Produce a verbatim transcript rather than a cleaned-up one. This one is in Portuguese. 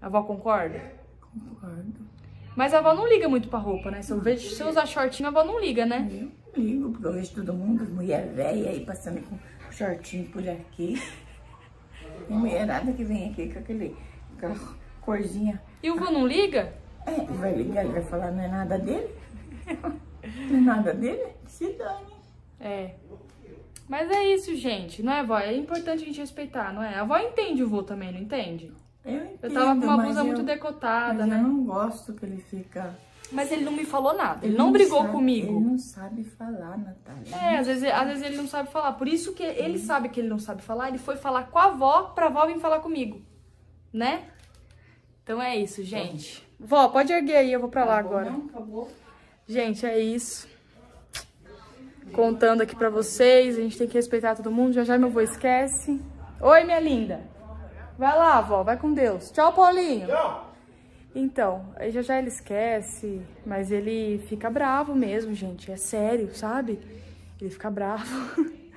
A avó concorda? Concordo. Mas a avó não liga muito pra roupa, né? Se eu, vejo, se eu usar shortinho, a avó não liga, né? Eu não ligo, porque eu vejo todo mundo, mulher velha aí passando com shortinho por aqui. Tem mulherada que vem aqui com aquele, aquela corzinha. E o vô não liga? É, ele vai ligar, ele vai falar, não é nada dele. Não é nada dele, se dane. É. Mas é isso, gente, não é, vó? É importante a gente respeitar, não é? A avó entende o vô também, não entende? Eu entendo, eu tava com uma blusa eu, muito decotada, mas né? Eu não gosto que ele fica... Mas ele não me falou nada, ele, ele não brigou sabe, comigo. Ele não sabe falar, Natália. É, às vezes, às vezes ele não sabe falar. Por isso que ele Sim. sabe que ele não sabe falar, ele foi falar com a avó pra avó vir falar comigo, né? Então é isso, gente. Bom. Vó, pode erguer aí, eu vou pra lá acabou, agora. Não, acabou. Gente, é isso. Contando aqui pra vocês, a gente tem que respeitar todo mundo. Já já meu avô esquece. Oi, minha linda. Vai lá, avó, vai com Deus. Tchau, Paulinho. Tchau. Então, já já ele esquece, mas ele fica bravo mesmo, gente. É sério, sabe? Ele fica bravo.